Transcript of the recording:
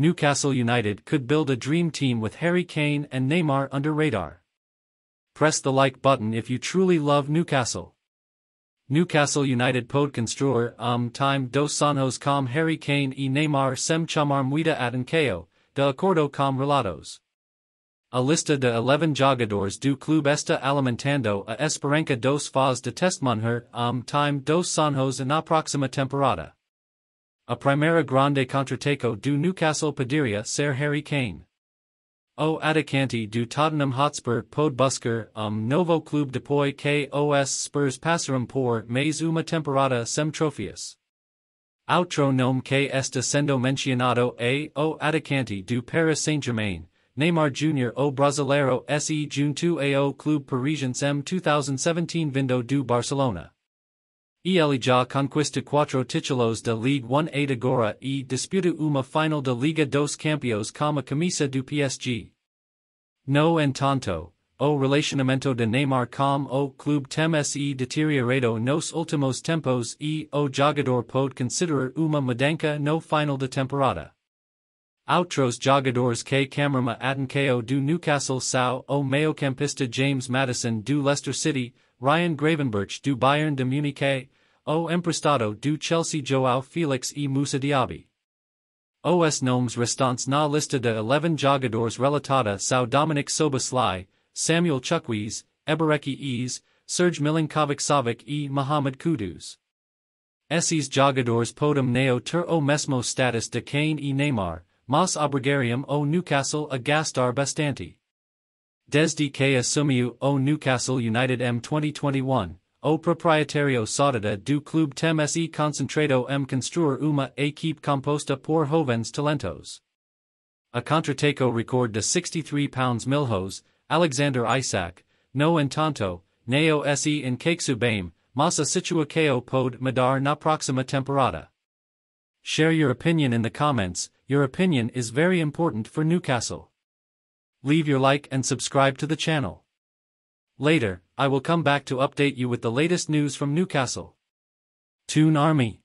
Newcastle United could build a dream team with Harry Kane and Neymar under radar. Press the like button if you truly love Newcastle. Newcastle United pode construir time dos sonhos com Harry Kane e Neymar sem chamar muita atenção, de acordo com relatos. A lista de 11 jogadores do clube está alimentando a esperança dos fãs de testemunhar time dos sonhos na próxima temporada. A primeira grande contratação do Newcastle poderia ser Harry Kane. O atacante do Tottenham Hotspur pode buscar novo clube depois que os Spurs passaram por mais uma temporada sem troféus. Outro nome que está sendo mencionado é o atacante do Paris Saint-Germain, Neymar Jr. O brasileiro se juntou ao clube parisien em 2017 vindo do Barcelona. Ele já conquista 4 títulos da Liga 1 e agora e disputa uma final da Liga dos Campeões com a camisa do PSG. No entanto, o relacionamento de Neymar com o clube tem se deteriorado nos últimos tempos e o jogador pode considerar uma mudança no final da temporada. Outros jogadores que camarma atenção do Newcastle são o meio-campista James Maddison do Leicester City, Ryan Gravenberch do Bayern de Munique, o emprestado do Chelsea João Félix e Musa Diaby. Os nomes restantes na lista de 11 jogadores relatada são Dominic Sobaslai, Samuel Chukwueze, Eberechi Eze, Serge Milinkovic-Savic e Mohamed Kudus. Esses jogadores podem não ter o mesmo status de Kane e Neymar, mas obrigariam o Newcastle a gastar bastante. Desde que assumiu o Newcastle United em 2021, o proprietário saudade do clube tem se concentrado em construir uma equipe composta por jovens talentos. A contratação record de £63 milhões, Alexander Isaac, no entanto, não se encaixa bem, mas a situação pode mudar na próxima temporada. Share your opinion in the comments. Your opinion is very important for Newcastle. Leave your like and subscribe to the channel. Later, I will come back to update you with the latest news from Newcastle. Toon Army.